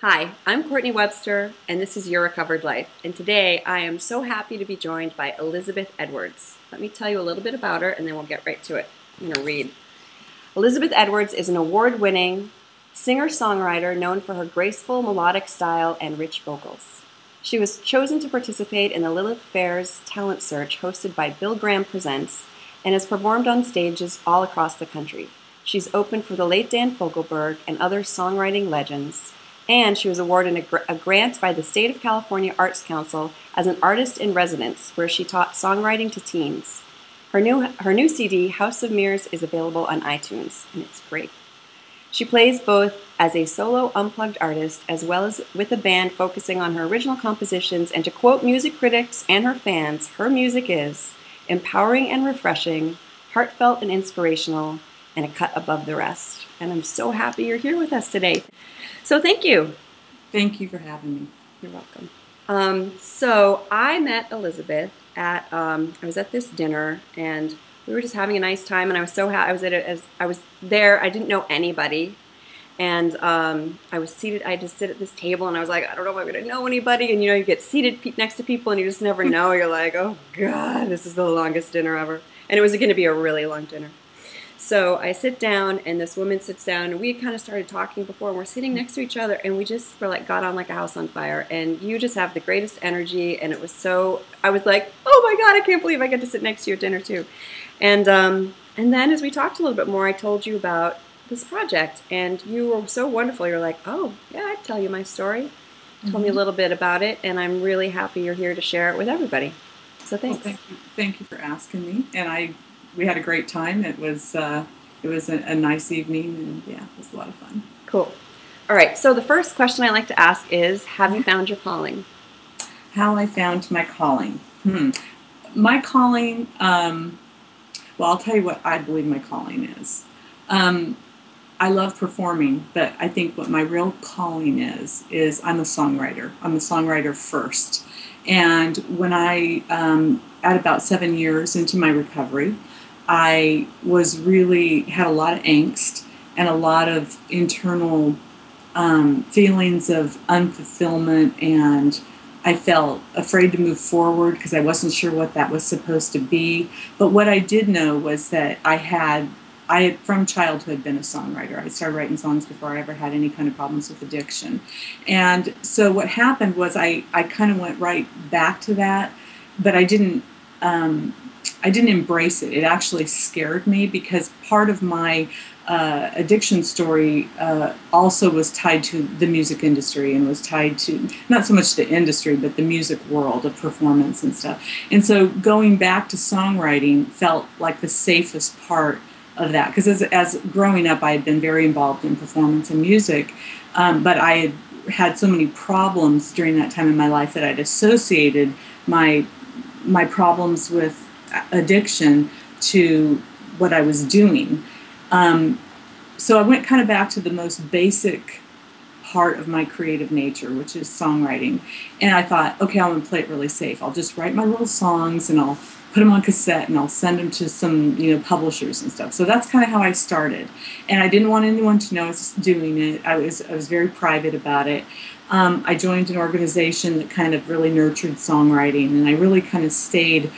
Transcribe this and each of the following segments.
Hi, I'm Courtney Webster, and this is Your Recovered Life, and today I am so happy to be joined by Elizabeth Edwards. Let me tell you a little bit about her, and then we'll get right to it. I'm going to read. Elizabeth Edwards is an award-winning singer-songwriter known for her graceful melodic style and rich vocals. She was chosen to participate in the Lilith Fair's talent search hosted by Bill Graham Presents and has performed on stages all across the country. She's opened for the late Dan Fogelberg and other songwriting legends, and she was awarded a grant by the State of California Arts Council as an artist in residence, where she taught songwriting to teens. Her new CD, House of Mirrors, is available on iTunes, and it's great. She plays both as a solo unplugged artist as well as with a band focusing on her original compositions, and to quote music critics and her fans, her music is empowering and refreshing, heartfelt and inspirational, and a cut above the rest. And I'm so happy you're here with us today. So thank you. Thank you for having me. You're welcome. So I met Elizabeth at, I was at this dinner, and we were just having a nice time, and I was so happy. I was there. I didn't know anybody, and I was seated. I just sit at this table, and I was like, I don't know if I'm going to know anybody. And you know, you get seated next to people, and you just never know. You're like, oh God, this is the longest dinner ever, and it was going to be a really long dinner. So I sit down, and this woman sits down, and we had kind of started talking before, and we're sitting next to each other, and we just were like, got on like a house on fire, and you just have the greatest energy, and it was so, I was like, oh my God, I can't believe I get to sit next to you at dinner too. And then as we talked a little bit more, I told you about this project, and you were so wonderful. You're like, oh yeah, I'd tell you my story. Mm-hmm. Told me a little bit about it, and I'm really happy you're here to share it with everybody. So thanks. Well, thank you for asking me, and we had a great time. It was a nice evening, and yeah, it was a lot of fun. Cool. All right. So the first question I like to ask is, have you found your calling? How I found my calling. My calling. Well, I'll tell you what I believe my calling is. I love performing, but I think what my real calling is I'm a songwriter. I'm a songwriter first. And when I, at about 7 years into my recovery, I was really had a lot of angst and a lot of internal feelings of unfulfillment, and I felt afraid to move forward because I wasn't sure what that was supposed to be. But what I did know was that I had from childhood been a songwriter. I started writing songs before I ever had any kind of problems with addiction. And so what happened was I kind of went right back to that, but I didn't embrace it. It actually scared me, because part of my addiction story also was tied to the music industry, and was tied to not so much the industry, but the music world of performance and stuff. And so going back to songwriting felt like the safest part of that, because as growing up, I had been very involved in performance and music, but I had so many problems during that time in my life that I'd associated my problems with addiction to what I was doing. So I went kind of back to the most basic part of my creative nature, which is songwriting. And I thought, okay, I'm going to play it really safe. I'll just write my little songs, and I'll put them on cassette, and I'll send them to some, publishers and stuff. So that's kind of how I started. And I didn't want anyone to know I was doing it. I was very private about it. I joined an organization that kind of really nurtured songwriting, and I really kind of stayed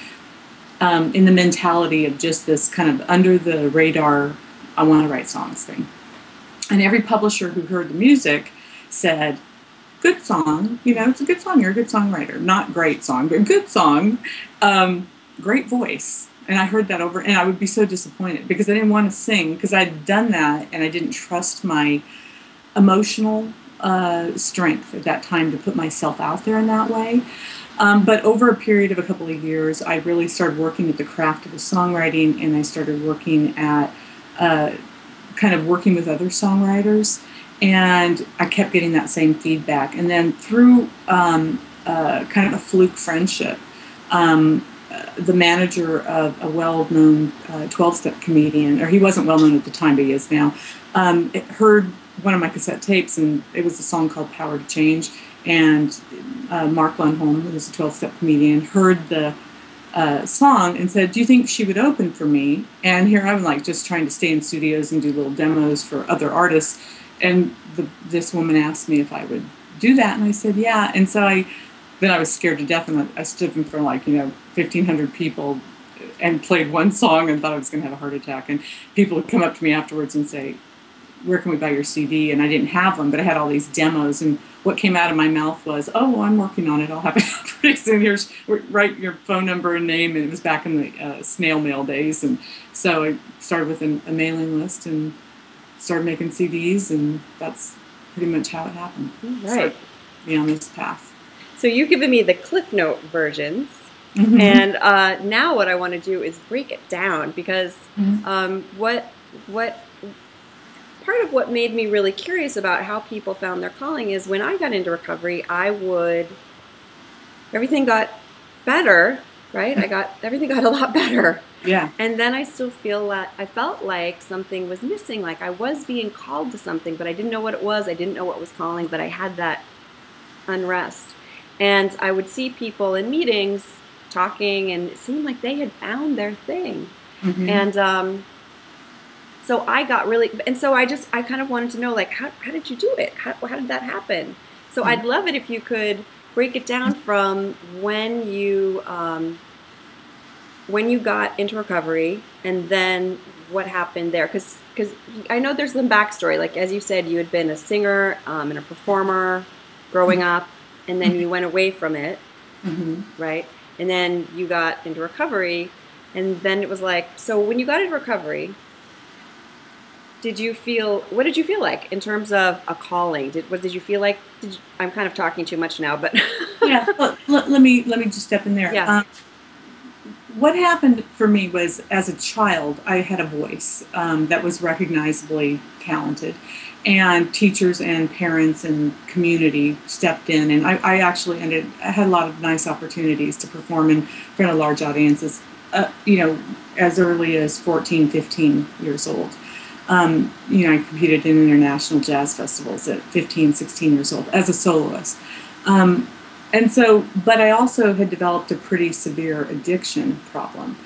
in the mentality of just this kind of under the radar, I want to write songs thing. And every publisher who heard the music said, good song, it's a good song, you're a good songwriter. Not great song, but good song, great voice. And I heard that over, and I would be so disappointed, because I didn't want to sing, because I'd done that, and I didn't trust my emotional strength at that time to put myself out there in that way. But over a period of a couple of years, I really started working at the craft of the songwriting, and I started working at kind of working with other songwriters, and I kept getting that same feedback. And then through kind of a fluke friendship, the manager of a well-known 12-step comedian, or he wasn't well-known at the time, but he is now, heard one of my cassette tapes, and it was a song called Power to Change, and Mark Lundholm, who was a 12-step comedian, heard the song and said, do you think she would open for me? And here I'm like just trying to stay in studios and do little demos for other artists, and this woman asked me if I would do that, and I said yeah. And so then I was scared to death, and I stood in front of 1,500 people and played one song and thought I was going to have a heart attack. And people would come up to me afterwards and say, where can we buy your CD? And I didn't have them, but I had all these demos, and what came out of my mouth was, oh, well, I'm working on it. I'll have it pretty soon. Here's, write your phone number and name. And it was back in the snail mail days. And so I started with a mailing list and started making CDs, and that's pretty much how it happened. Right. So, on this path. So you've given me the Cliff Note versions. Mm-hmm. And now what I want to do is break it down, because mm-hmm. Part of what made me really curious about how people found their calling is when I got into recovery, everything got better, right? Everything got a lot better. Yeah. And then I still felt like something was missing. Like I was being called to something, but I didn't know what it was. I didn't know what was calling, but I had that unrest. And I would see people in meetings talking, and it seemed like they had found their thing. Mm-hmm. And, so I got really, and so I kind of wanted to know, like, how did you do it? How did that happen? So I'd love it if you could break it down from when you got into recovery and then what happened there. Because I know there's some backstory. Like, as you said, you had been a singer and a performer growing up, and then you went away from it, right? And then you got into recovery, and then it was like, so when you got into recovery, what did you feel like in terms of a calling? What did you feel like? I'm kind of talking too much now, but. Yeah, let me just step in there. Yeah. What happened for me was, as a child, I had a voice that was recognizably talented, and teachers and parents and community stepped in, and I had a lot of nice opportunities to perform in front of large audiences, as early as 14, 15 years old. I competed in international jazz festivals at 15, 16 years old as a soloist. But I also had developed a pretty severe addiction problem.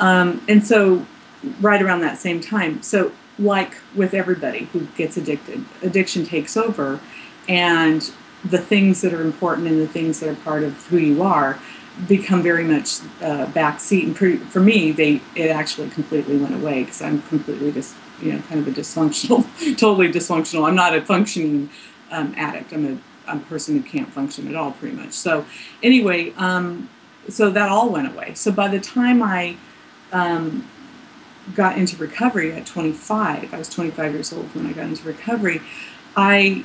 Right around that same time. So like with everybody who gets addicted, addiction takes over, and the things that are important and the things that are part of who you are become very much backseat. And for me, it actually completely went away, because I'm completely just kind of a dysfunctional, totally dysfunctional. I'm not a functioning addict. I'm a person who can't function at all, pretty much. So anyway, so that all went away. So by the time I got into recovery at 25, I was 25 years old when I got into recovery, I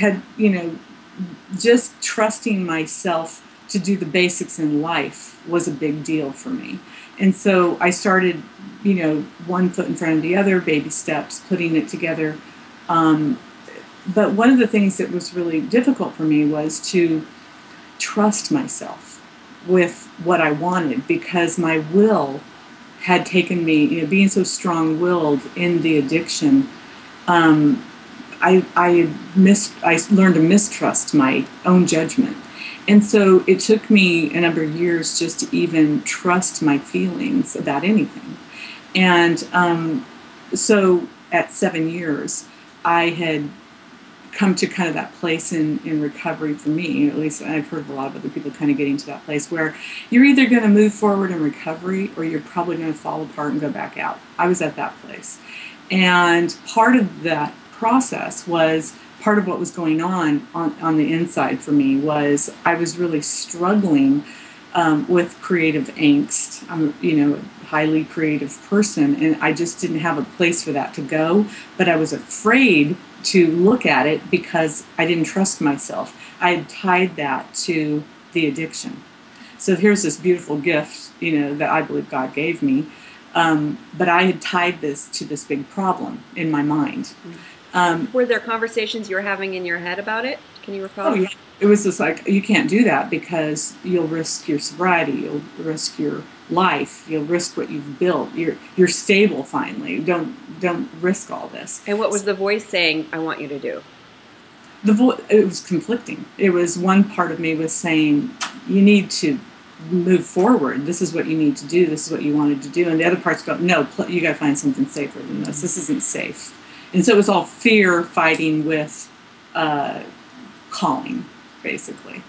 had, just trusting myself to do the basics in life was a big deal for me. And so I started, one foot in front of the other, baby steps, putting it together. But one of the things that was really difficult for me was to trust myself with what I wanted, because my will had taken me, being so strong-willed in the addiction, I learned to mistrust my own judgment. And so it took me a number of years just to even trust my feelings about anything. And so at 7 years, I had come to kind of that place in recovery for me, at least I've heard of a lot of other people kind of getting to that place where you're either going to move forward in recovery or you're probably going to fall apart and go back out. I was at that place. And part of that process was, part of what was going on the inside for me was I was really struggling with creative angst. I'm, a highly creative person, and I just didn't have a place for that to go. But I was afraid to look at it because I didn't trust myself. I had tied that to the addiction. So here's this beautiful gift, that I believe God gave me. But I had tied this to this big problem in my mind. Mm-hmm. Were there conversations you were having in your head about it? Can you recall? Oh, yeah. It was just like, you can't do that because you'll risk your sobriety, you'll risk your life, you'll risk what you've built. You're stable finally. Don't risk all this. And what was the voice saying, I want you to do? It was conflicting. It was, one part of me was saying, you need to move forward. This is what you need to do. This is what you wanted to do. And the other part's going, no, you got to find something safer than this. This isn't safe. And so it was all fear fighting with calling, basically.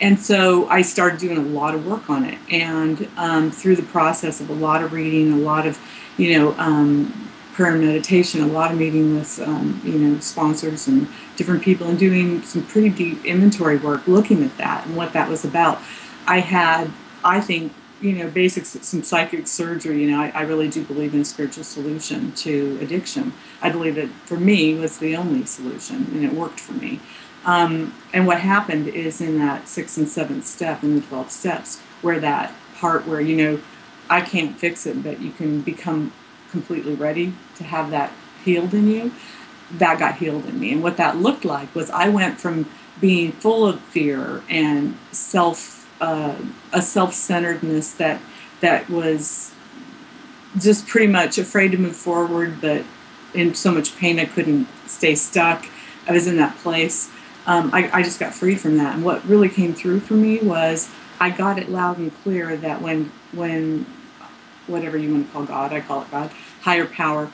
And so I started doing a lot of work on it. And through the process of a lot of reading, a lot of, prayer and meditation, a lot of meeting with, sponsors and different people, and doing some pretty deep inventory work, looking at that and what that was about. I had, I think, basic, some psychic surgery. I really do believe in a spiritual solution to addiction. I believe it, for me, was the only solution, and it worked for me. And what happened is in that 6th and 7th step, in the 12 steps, where that part where, I can't fix it, but you can become completely ready to have that healed in you, that got healed in me. And what that looked like was I went from being full of fear and a self-centeredness that was just pretty much afraid to move forward, but in so much pain I couldn't stay stuck. I was in that place. I just got freed from that. And what really came through for me was I got it loud and clear that when whatever you want to call God, I call it God, higher power,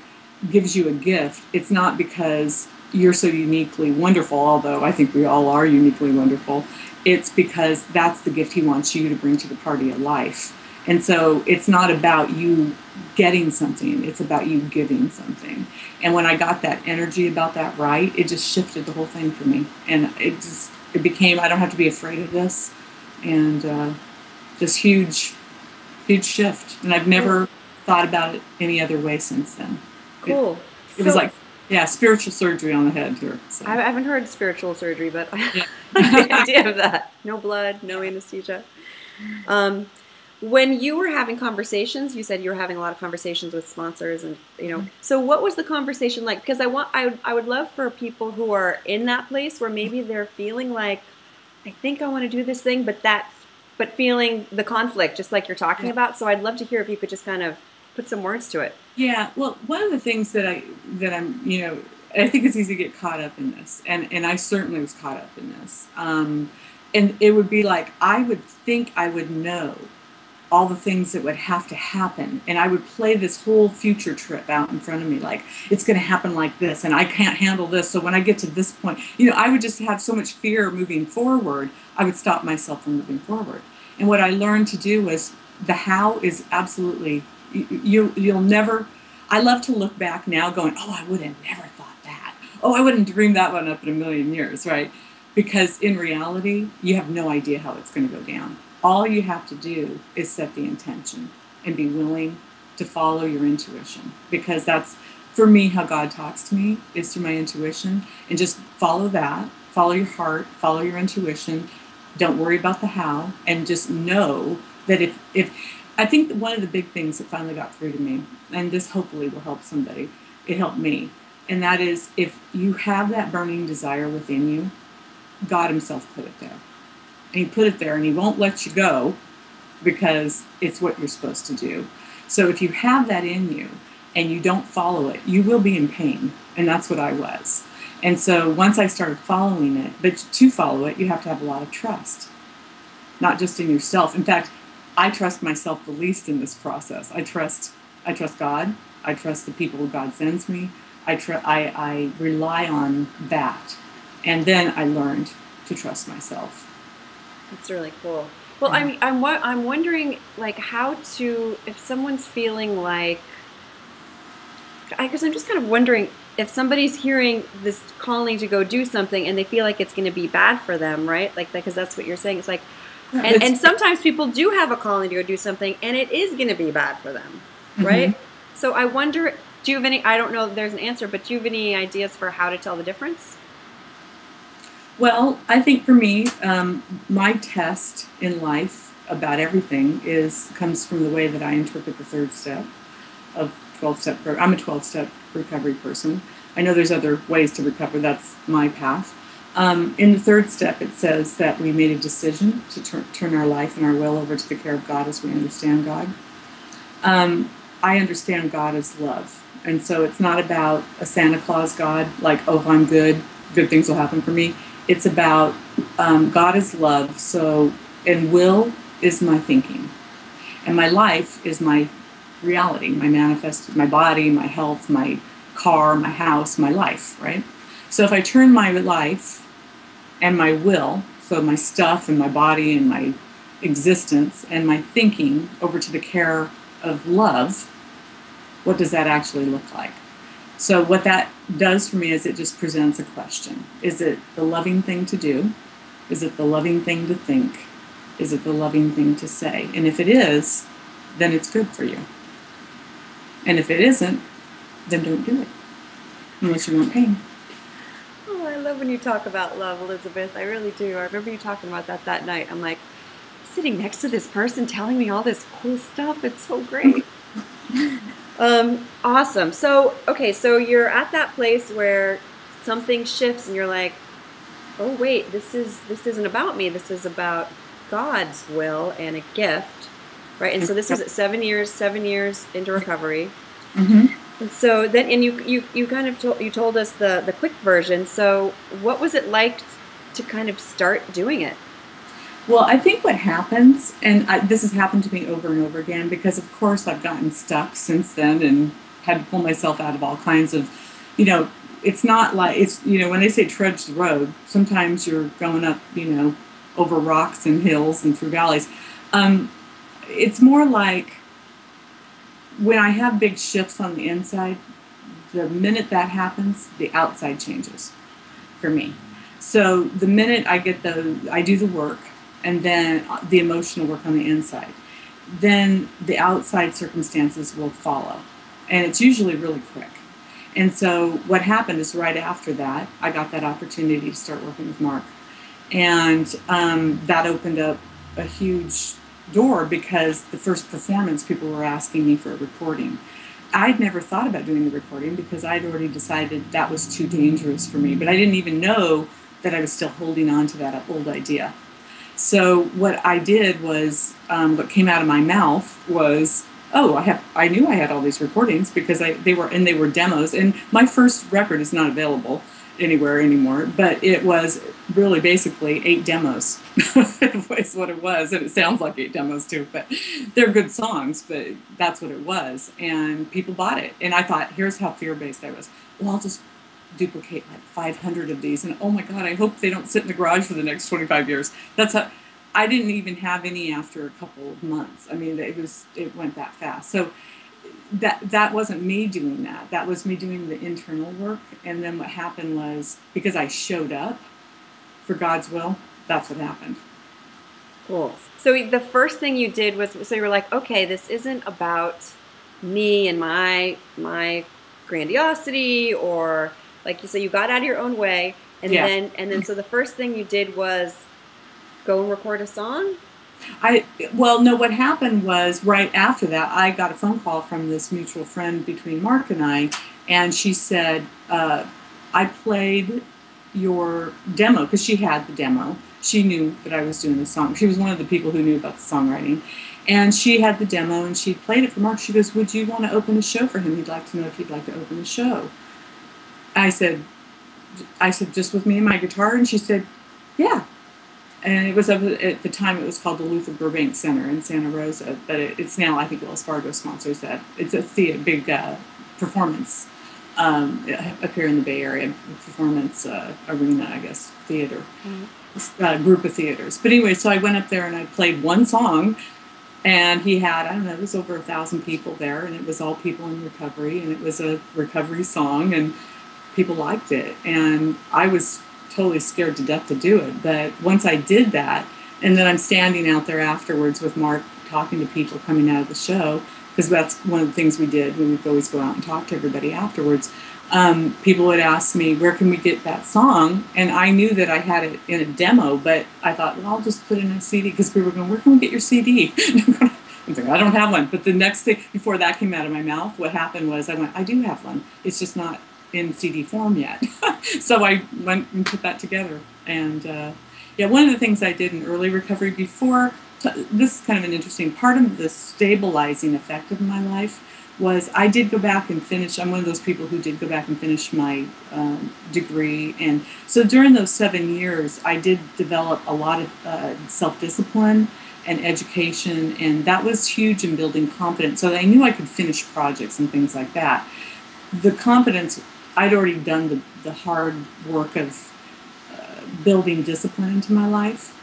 gives you a gift, it's not because you're so uniquely wonderful, although I think we all are uniquely wonderful. It's because that's the gift he wants you to bring to the party of life. And so it's not about you getting something, it's about you giving something. And when I got that energy about that right, it just shifted the whole thing for me. And it became, I don't have to be afraid of this. And just huge, huge shift. And I've never thought about it any other way since then. Cool. It was like, yeah, spiritual surgery on the head here. So. I haven't heard spiritual surgery, but yeah. I have the idea of that. No blood, no anesthesia. When you were having conversations, you said you were having a lot of conversations with sponsors, and So what was the conversation like? Because I would love for people who are in that place where maybe they're feeling like, I think I want to do this thing, but feeling the conflict, just like you're talking about. So I'd love to hear if you could just kind of put some words to it. Yeah. Well, one of the things that I'm I think it's easy to get caught up in this, and I certainly was caught up in this. And it would be like I would think I would know all the things that would have to happen. And I would play this whole future trip out in front of me, like it's going to happen like this, and I can't handle this. So when I get to this point, I would just have so much fear moving forward. I would stop myself from moving forward. And what I learned to do was the how is absolutely, you'll never, I love to look back now going, oh, I would have never thought that. Oh, I wouldn't dream that one up in a million years, right? Because in reality, you have no idea how it's going to go down. All you have to do is set the intention and be willing to follow your intuition, because that's, for me, how God talks to me, is through my intuition. And just follow that, follow your heart, follow your intuition. Don't worry about the how, and just know that if I think one of the big things that finally got through to me, and this hopefully will help somebody, it helped me, and that is if you have that burning desire within you, God himself put it there. And he put it there, and he won't let you go because it's what you're supposed to do. So if you have that in you and you don't follow it, you will be in pain. And that's what I was. And so once I started following it, but to follow it, you have to have a lot of trust, not just in yourself. In fact, I trust myself the least in this process. I trust God. I trust the people God sends me. I rely on that. And then I learned to trust myself. That's really cool. Well, yeah. I'm wondering, like, how to, if someone's feeling like, I guess I'm just kind of wondering if somebody's hearing this calling to go do something and they feel like it's going to be bad for them, right? Like, because that's what you're saying. It's like, and sometimes people do have a calling to go do something and it is going to be bad for them, right? Mm-hmm. So I wonder, do you have any, I don't know if there's an answer, but do you have any ideas for how to tell the difference? Well, I think for me, my test in life about everything comes from the way that I interpret the 3rd step of 12-step. I'm a 12-step recovery person. I know there's other ways to recover. That's my path. In the 3rd step, it says that we made a decision to turn our life and our will over to the care of God as we understand God. I understand God as love. And so it's not about a Santa Claus God, like, oh, if I'm good, good things will happen for me. It's about God is love, so, and will is my thinking. And my life is my reality, my manifest, my body, my health, my car, my house, my life, right? So if I turn my life and my will, so my stuff and my body and my existence and my thinking over to the care of love, what does that actually look like? So what that does for me is it just presents a question. Is it the loving thing to do? Is it the loving thing to think? Is it the loving thing to say? And if it is, then it's good for you. And if it isn't, then don't do it, unless you want pain. Oh, I love when you talk about love, Elizabeth. I really do. I remember you talking about that night. I'm like, sitting next to this person telling me all this cool stuff. It's so great. Awesome. So, okay, so you're at that place where something shifts and you're like, oh, wait, this isn't about me. This is about God's will and a gift, right? And so this was at 7 years into recovery. Mm-hmm. And so then, and you kind of told us the quick version. So what was it like to kind of start doing it? Well, I think what happens, and this has happened to me over and over again, because of course I've gotten stuck since then and had to pull myself out of all kinds of, you know, it's not like, it's, you know, when they say trudge the road, sometimes you're going up, you know, over rocks and hills and through valleys. It's more like when I have big shifts on the inside, the minute that happens, the outside changes for me. So the minute I get I do the work, and then the emotional work on the inside, then the outside circumstances will follow. And it's usually really quick. And so what happened is right after that, I got that opportunity to start working with Mark. And that opened up a huge door, because the first performance, people were asking me for a recording. I'd never thought about doing the recording because I'd already decided that was too dangerous for me. But I didn't even know that I was still holding on to that old idea. So what I did was, what came out of my mouth was, oh, I knew I had all these recordings, because they were demos, and my first record is not available anywhere anymore, but it was really basically 8 demos is what it was, and it sounds like 8 demos too, but they're good songs, but that's what it was, and people bought it, and I thought, here's how fear-based I was. Well, I'll just duplicate like 500 of these, and oh my God, I hope they don't sit in the garage for the next 25 years. That's how, I didn't even have any after a couple of months. I mean, it went that fast. So that wasn't me doing that. That was me doing the internal work. And then what happened was, because I showed up for God's will, that's what happened. Cool. So the first thing you did was, so you were like, okay, this isn't about me and my grandiosity, or like you say, you got out of your own way, and yeah. then so the first thing you did was go and record a song? Well, no, what happened was right after that, I got a phone call from this mutual friend between Mark and I, and she said, I played your demo, because she had the demo. She knew that I was doing the song. She was one of the people who knew about the songwriting. And she had the demo, and she played it for Mark. She goes, would you want to open a show for him? He'd like to know if he'd like to open a show. I said, just with me and my guitar? And she said, yeah. And it was, at the time, it was called the Luther Burbank Center in Santa Rosa, but it's now, I think, Wells Fargo sponsors that. It's a big performance up here in the Bay Area, performance arena, I guess, theater, group of theaters. But anyway, so I went up there and I played one song, and he had, I don't know, it was over 1,000 people there, and it was all people in recovery, and it was a recovery song, and people liked it. And I was totally scared to death to do it, but once I did that, and then I'm standing out there afterwards with Mark talking to people coming out of the show, because that's one of the things we did, we would always go out and talk to everybody afterwards. People would ask me, where can we get that song? And I knew that I had it in a demo, but I thought, well, I'll just put it in a CD, because people were going, where can we get your CD? I'm thinking, I don't have one. But the next thing, before that came out of my mouth, what happened was I went, I do have one. It's just not in CD form yet. So I went and put that together. And yeah, one of the things I did in early recovery before, this is kind of an interesting part of the stabilizing effect of my life, was I did go back and finish. I'm one of those people who did go back and finish my degree. And so during those 7 years, I did develop a lot of self-discipline and education, and that was huge in building confidence. So I knew I could finish projects and things like that. the confidence, I'd already done the hard work of building discipline into my life,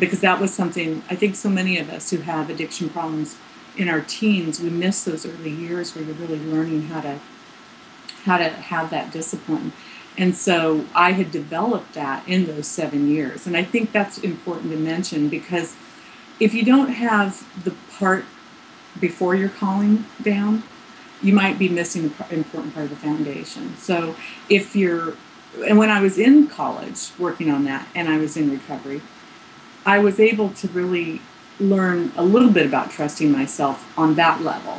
because that was something I think so many of us who have addiction problems in our teens, we miss those early years where you're really learning how to have that discipline. And so I had developed that in those 7 years. And I think that's important to mention, because if you don't have the part before you're calling down, you might be missing the important part of the foundation. So if you're, and when I was in college working on that and I was in recovery, I was able to really learn a little bit about trusting myself on that level.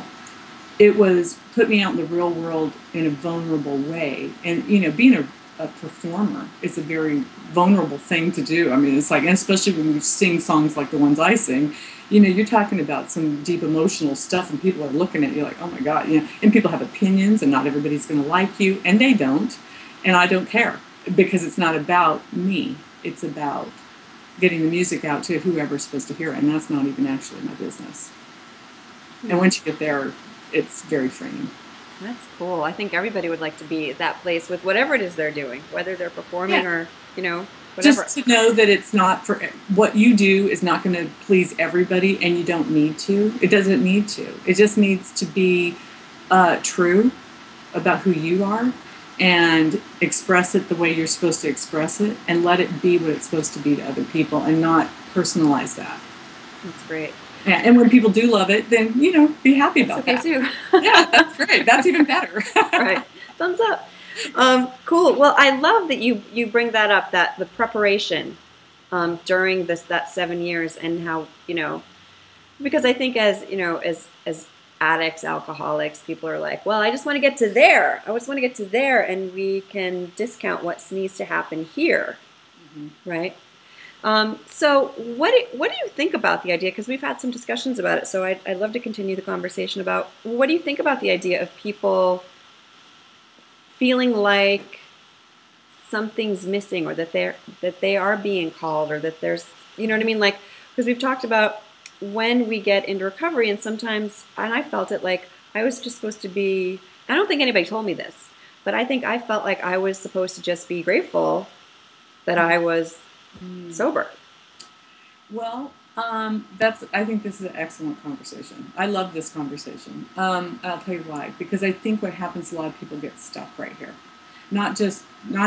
It was put me out in the real world in a vulnerable way. And, you know, being a performer is a very vulnerable thing to do. I mean, it's like, and especially when you sing songs like the ones I sing, you know, you're talking about some deep emotional stuff and people are looking at you like, oh my God, you know, and people have opinions and not everybody's going to like you, and they don't. And I don't care, because it's not about me. It's about getting the music out to whoever's supposed to hear it. And that's not even actually my business. Mm-hmm. And once you get there, it's very freeing. That's cool. I think everybody would like to be at that place with whatever it is they're doing, whether they're performing or, you know, whatever. Just to know that it's not for, what you do is not going to please everybody, and you don't need to. It doesn't need to. It just needs to be true about who you are and express it the way you're supposed to express it, and let it be what it's supposed to be to other people and not personalize that. That's great. Yeah, and when people do love it, then, you know, be happy about that. That's okay, too. Yeah, that's great. That's even better. Right. Thumbs up. Cool. Well, I love that you bring that up, that the preparation during that 7 years, and how, you know, because I think as, you know, as addicts, alcoholics, people are like, well, I just want to get to there. I just want to get to there, and we can discount what needs to happen here, right? So what do you think about the idea? Because we've had some discussions about it, so I'd love to continue the conversation about, what do you think about the idea of people feeling like something's missing, or that they are being called, or that there's, you know what I mean? Like, because we've talked about when we get into recovery, and sometimes, and I felt it like I was just supposed to be, I don't think anybody told me this, but I think I felt like I was supposed to just be grateful that I was sober. Well, I think this is an excellent conversation. I love this conversation. I'll tell you why. Because I think what happens, a lot of people get stuck right here. Not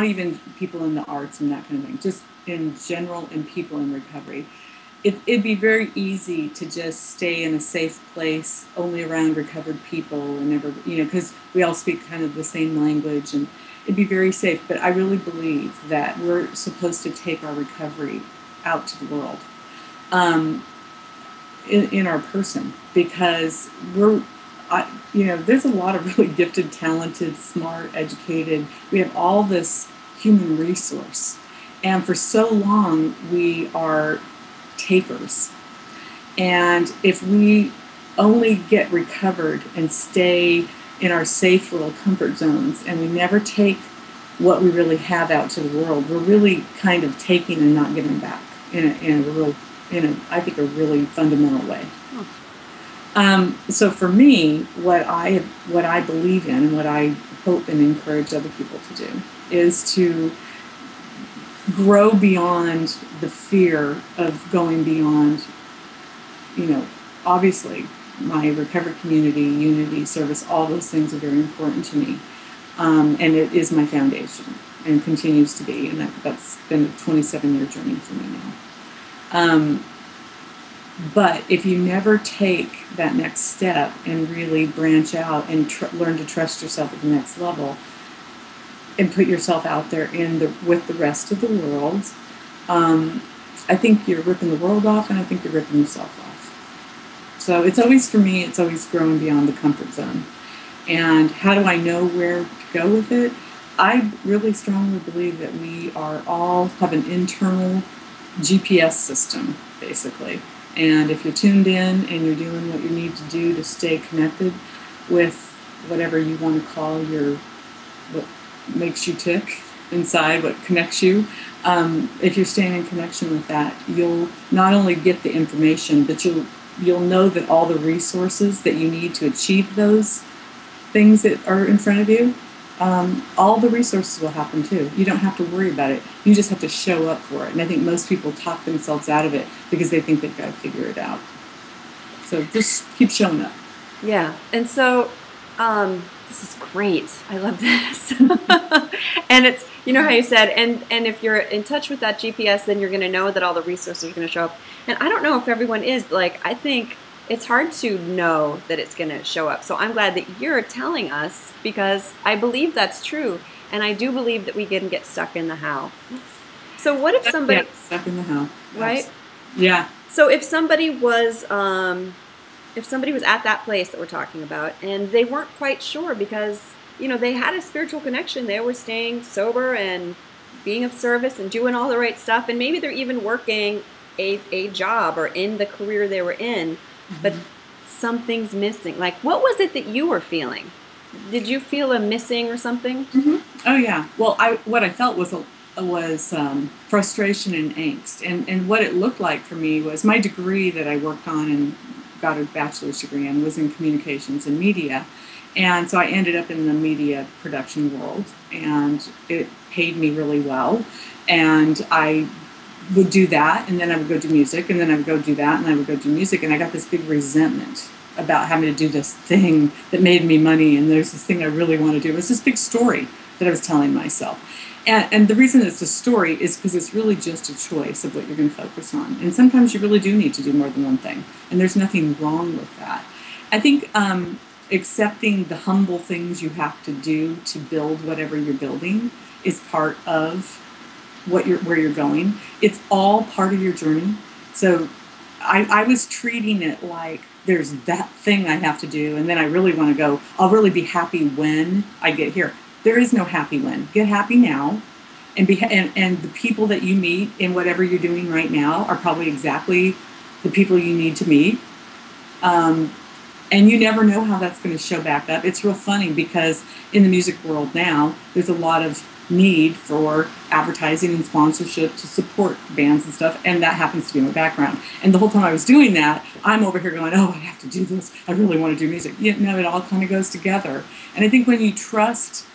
even people in the arts and that kind of thing, just in general, and people in recovery. It'd be very easy to just stay in a safe place, only around recovered people, and never, you know, because we all speak kind of the same language, and it'd be very safe. But I really believe that we're supposed to take our recovery out to the world, in our person, because you know, there's a lot of really gifted, talented, smart, educated. We have all this human resource, and for so long we are takers. And if we only get recovered and stay in our safe little comfort zones, and we never take what we really have out to the world, we're really kind of taking and not giving back I think, a really fundamental way. So for me, what I believe in, and what I hope and encourage other people to do, is to grow beyond the fear of going beyond, you know, obviously my recovery community, unity, service, all those things are very important to me. And it is my foundation and continues to be. And that's been a 27-year journey for me now. But if you never take that next step and really branch out and learn to trust yourself at the next level, and put yourself out there with the rest of the world, I think you're ripping the world off, and I think you're ripping yourself off. So it's always, for me, it's always growing beyond the comfort zone. And how do I know where to go with it? I really strongly believe that we are all have an internal GPS system, basically. And if you're tuned in and you're doing what you need to do to stay connected with whatever you want to call your, what makes you tick inside, what connects you, if you're staying in connection with that, you'll not only get the information, but you'll know that all the resources that you need to achieve those things that are in front of you, all the resources will happen too. You don't have to worry about it. You just have to show up for it. And I think most people talk themselves out of it because they think they've got to figure it out. So just keep showing up. Yeah. And so this is great. I love this. And it's, you know how you said, and if you're in touch with that GPS, then you're going to know that all the resources are going to show up. And I don't know if everyone is, like, I think it's hard to know that it's going to show up. So I'm glad that you're telling us, because I believe that's true. And I do believe that we can get stuck in the how. So what if somebody... Yeah, stuck in the how. Right? Yeah. So if somebody was at that place that we're talking about and they weren't quite sure because, you know, they had a spiritual connection, they were staying sober and being of service and doing all the right stuff, and maybe they're even working a job or in the career they were in, but something's missing. Like, what was it that you were feeling? Did you feel a missing or something? Oh yeah. Well, what I felt was frustration and angst. And what it looked like for me was my degree that I worked on and got a bachelor's degree in was in communications and media. And so I ended up in the media production world, and it paid me really well. And I would do that, and then I would go do music, and then I would go do that, and I would go do music. And I got this big resentment about having to do this thing that made me money, and there's this thing I really want to do. It was this big story that I was telling myself. And the reason it's a story is because it's really just a choice of what you're going to focus on. And sometimes you really do need to do more than one thing. And there's nothing wrong with that. I think accepting the humble things you have to do to build whatever you're building is part of where you're going. It's all part of your journey. So I was treating it like there's that thing I have to do, and then I really want to go. I'll really be happy when I get here. There is no happy when. Get happy now, and the people that you meet in whatever you're doing right now are probably exactly the people you need to meet. And you never know how that's going to show back up. It's real funny because in the music world now, there's a lot of need for advertising and sponsorship to support bands and stuff, and that happens to be my background. And the whole time I was doing that, I'm over here going, oh, I have to do this. I really want to do music. You know, it all kind of goes together. And I think when you trust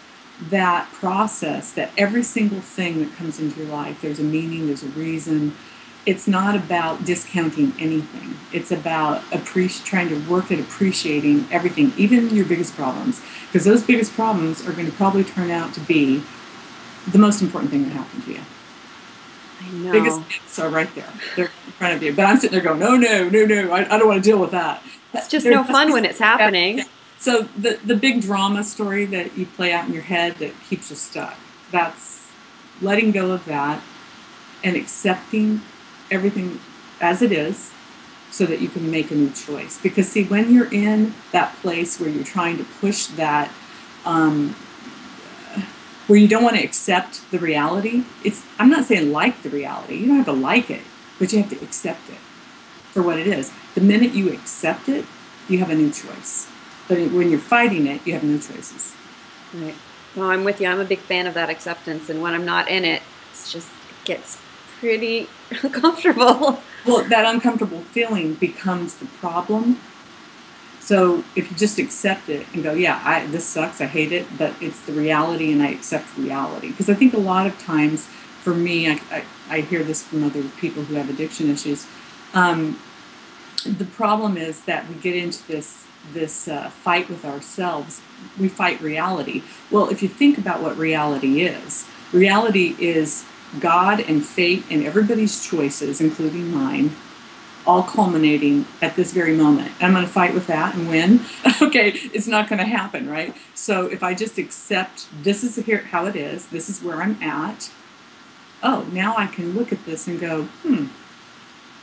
that process, that every single thing that comes into your life, there's a meaning, there's a reason. It's not about discounting anything. It's about trying to work at appreciating everything, even your biggest problems, because those biggest problems are going to probably turn out to be the most important thing that happened to you. I know. Biggest hits are right there. They're in front of you. But I'm sitting there going, no, no, no, no, I don't want to deal with that. It's just no fun when it's happening. So the big drama story that you play out in your head that keeps you stuck, that's letting go of that and accepting everything as it is so that you can make a new choice. Because, see, when you're in that place where you're trying to push that, where you don't want to accept the reality, I'm not saying like the reality. You don't have to like it, but you have to accept it for what it is. The minute you accept it, you have a new choice. But when you're fighting it, you have no choices. Right. Well, I'm with you. I'm a big fan of that acceptance. And when I'm not in it, it's just, it gets pretty uncomfortable. Well, that uncomfortable feeling becomes the problem. So if you just accept it and go, yeah, this sucks, I hate it, but it's the reality and I accept reality. Because I think a lot of times, for me, I hear this from other people who have addiction issues, the problem is that we get into this fight with ourselves. We fight reality. Well, if you think about what reality is God and fate and everybody's choices, including mine, all culminating at this very moment. I'm going to fight with that and win. Okay, it's not going to happen, right? So if I just accept this is here how it is, this is where I'm at, oh, now I can look at this and go,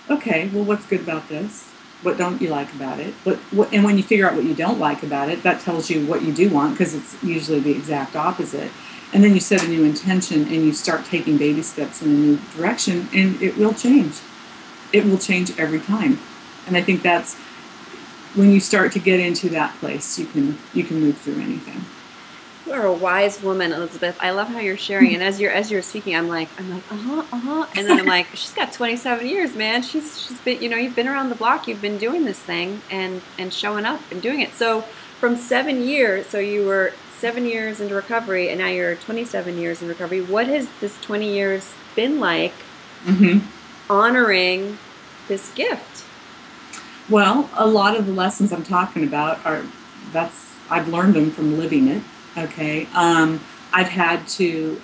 okay, well, what's good about this? What don't you like about it? And when you figure out what you don't like about it, that tells you what you do want, because it's usually the exact opposite. And then you set a new intention and you start taking baby steps in a new direction, and it will change. It will change every time. And I think that's when you start to get into that place, you can move through anything. You are a wise woman, Elizabeth. I love how you're sharing. And as you're speaking, I'm like, and then I'm like, she's got 27 years, man. She's been, you know, you've been around the block. You've been doing this thing and showing up and doing it. So from 7 years, so you were 7 years into recovery, and now you're 27 years in recovery. What has this 20 years been like honoring this gift? Well, a lot of the lessons I'm talking about are, I've learned them from living it, okay? I've had to,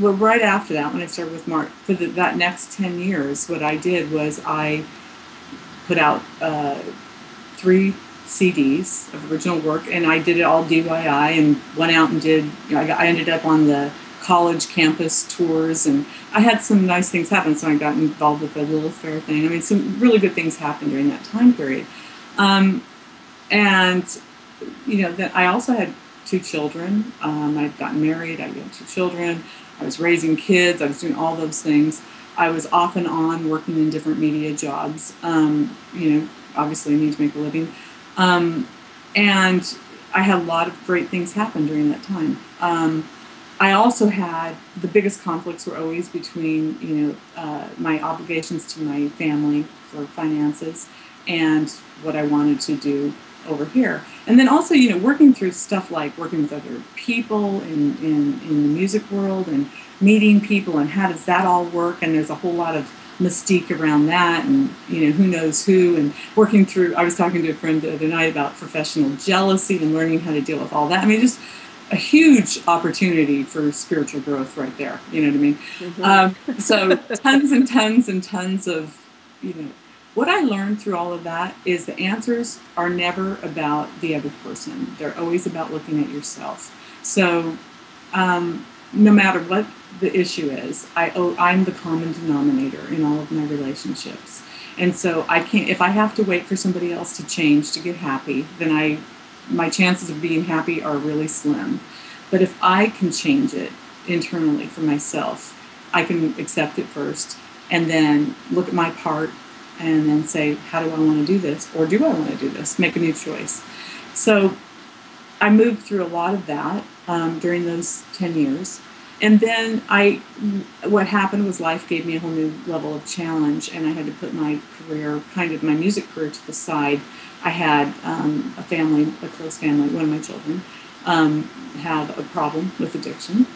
right after that, when I started with Mark, for that next 10 years, what I did was I put out 3 CDs of original work, and I did it all DIY and went out and did, you know, I ended up on the college campus tours, and I had some nice things happen. So I got involved with the Lilith Fair thing. I mean, some really good things happened during that time period. And, you know, I also had 2 children. I'd gotten married, I had 2 children, I was raising kids, I was doing all those things. I was off and on working in different media jobs. You know, obviously I need to make a living. And I had a lot of great things happen during that time. I also had, the biggest conflicts were always between, you know, my obligations to my family for finances and what I wanted to do over here. And then also, you know, working through stuff like working with other people in the music world and meeting people and how does that all work, and there's a whole lot of mystique around that, and you know, who knows who, and working through, I was talking to a friend the other night about professional jealousy and learning how to deal with all that. I mean, just a huge opportunity for spiritual growth right there, you know what I mean? So tons and tons and tons of, you know, what I learned through all of that is the answers are never about the other person. They're always about looking at yourself. So no matter what the issue is, I'm the common denominator in all of my relationships. And so I can't, if I have to wait for somebody else to change to get happy, then my chances of being happy are really slim. But if I can change it internally for myself, I can accept it first and then look at my part and then say, how do I want to do this? Or do I want to do this? Make a new choice. So I moved through a lot of that during those 10 years. And then what happened was life gave me a whole new level of challenge, and I had to put my career, kind of my music career, to the side. I had a family, a close family, one of my children, had a problem with addiction.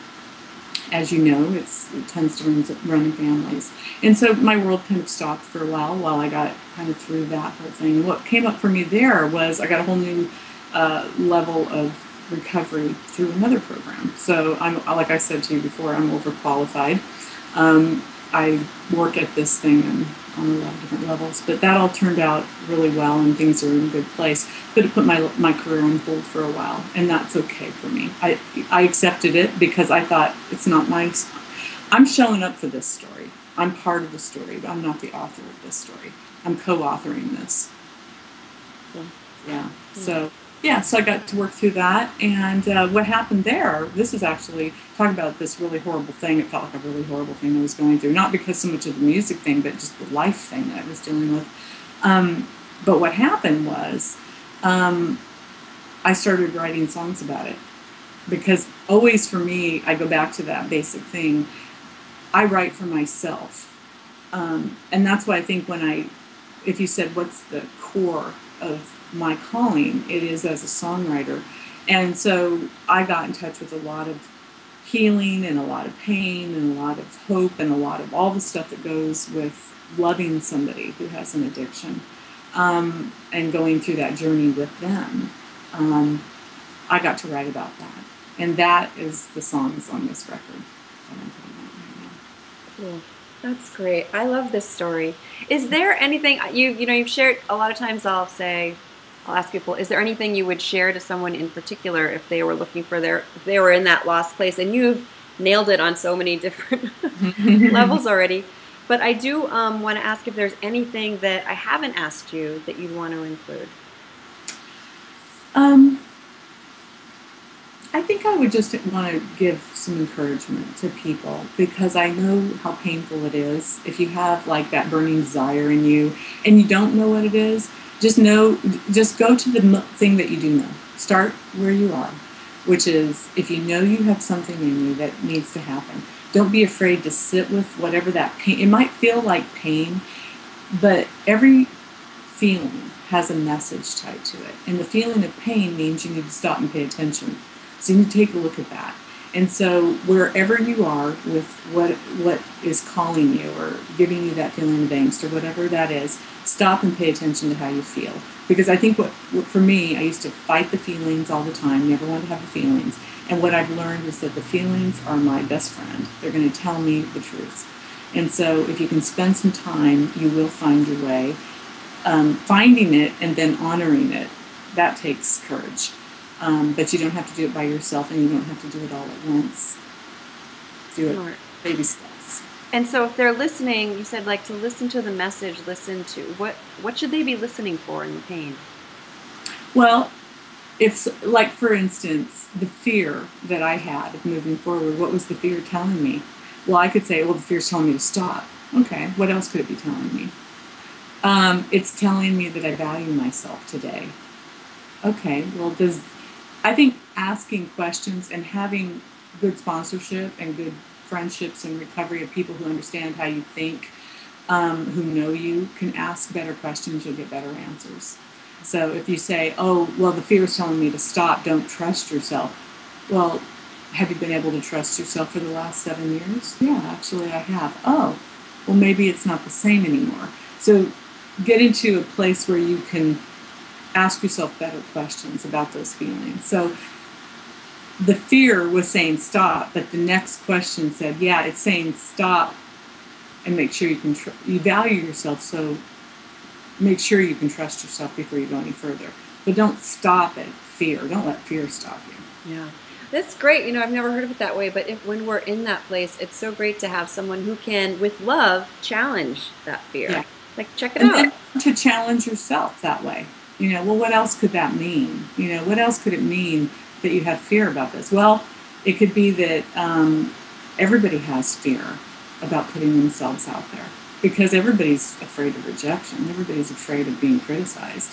As you know, it tends to run in families. And so my world kind of stopped for a while I got kind of through that whole thing. And what came up for me there was I got a whole new level of recovery through another program. So I'm, like I said to you before, I'm overqualified. I work at this thing on a lot of different levels, but that all turned out really well and things are in a good place. But it put my career on hold for a while, and that's okay for me. I accepted it because I thought it's not my, I'm showing up for this story. I'm part of the story, but I'm not the author of this story. I'm co-authoring this. Yeah. So I got to work through that, and what happened there, this is actually, talking about this really horrible thing, it felt like a really horrible thing I was going through, not because so much of the music thing, but just the life thing that I was dealing with. But what happened was, I started writing songs about it, because always for me, I go back to that basic thing, I write for myself. And that's why I think if you said, what's the core of my calling, it is as a songwriter. And so I got in touch with a lot of healing and a lot of pain and a lot of hope and a lot of all the stuff that goes with loving somebody who has an addiction, and going through that journey with them. I got to write about that. And that is the songs on this record that I'm putting out right now. Cool. That's great. I love this story. Is there anything, you've shared, a lot of times I'll ask people, is there anything you would share to someone in particular if they were looking for if they were in that lost place? And you've nailed it on so many different levels already. But I do want to ask if there's anything that I haven't asked you that you'd want to include. I think I would just want to give some encouragement to people, because I know how painful it is. If you have like that burning desire in you and you don't know what it is, just go to the thing that you do know. Start where you are, which is if you know you have something in you that needs to happen, don't be afraid to sit with whatever that pain. It might feel like pain, but every feeling has a message tied to it. And the feeling of pain means you need to stop and pay attention. So you need to take a look at that. And so wherever you are with what is calling you or giving you that feeling of angst or whatever that is, stop and pay attention to how you feel. Because I think what for me, I used to fight the feelings all the time, never wanted to have the feelings. And what I've learned is that the feelings are my best friend. They're going to tell me the truth. And so if you can spend some time, you will find your way. Finding it and then honoring it, that takes courage. But you don't have to do it by yourself, and you don't have to do it all at once. Do Smart. It baby steps. And so if they're listening, you said like to listen to the message, listen to. What should they be listening for in the pain? Well, if like for instance, the fear that I had of moving forward, what was the fear telling me? Well, I could say, well, the fear's telling me to stop. Okay, what else could it be telling me? It's telling me that I value myself today. Okay, well, I think asking questions and having good sponsorship and good friendships and recovery of people who understand how you think, who know you, can ask better questions, you'll get better answers. So if you say, oh, well, the fear is telling me to stop, don't trust yourself. Well, have you been able to trust yourself for the last 7 years? Yeah, actually I have. Oh, well, maybe it's not the same anymore. So get into a place where you can ask yourself better questions about those feelings. So the fear was saying stop, but the next question said, yeah, it's saying stop and make sure you value yourself. So make sure you can trust yourself before you go any further. But don't stop at fear. Don't let fear stop you. Yeah, that's great. You know, I've never heard of it that way, but when we're in that place, it's so great to have someone who can, with love, challenge that fear. Yeah. Like, check it out. And to challenge yourself that way. You know, well, what else could that mean? You know, what else could it mean that you have fear about this? Well, it could be that everybody has fear about putting themselves out there because everybody's afraid of rejection. Everybody's afraid of being criticized.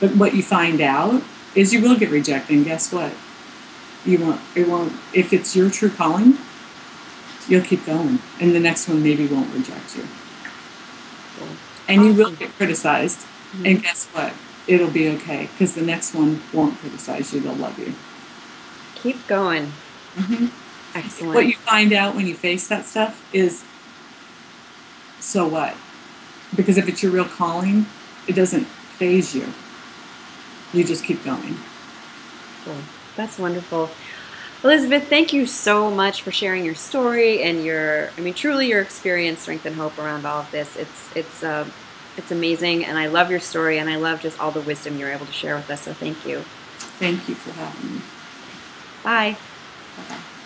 But what you find out is you will get rejected. And guess what? It won't, if it's your true calling, you'll keep going. And the next one maybe won't reject you. Cool. And awesome. You will get criticized. Mm-hmm. And guess what? It'll be okay, because the next one won't criticize you. They'll love you. Keep going. Mm-hmm. Excellent. What you find out when you face that stuff is, so what? Because if it's your real calling, it doesn't faze you. You just keep going. Cool. That's wonderful. Elizabeth, thank you so much for sharing your story and truly your experience, strength, and hope around all of this. It's amazing, and I love your story, and I love just all the wisdom you're able to share with us, so thank you. Thank you for having me. Bye. Bye-bye.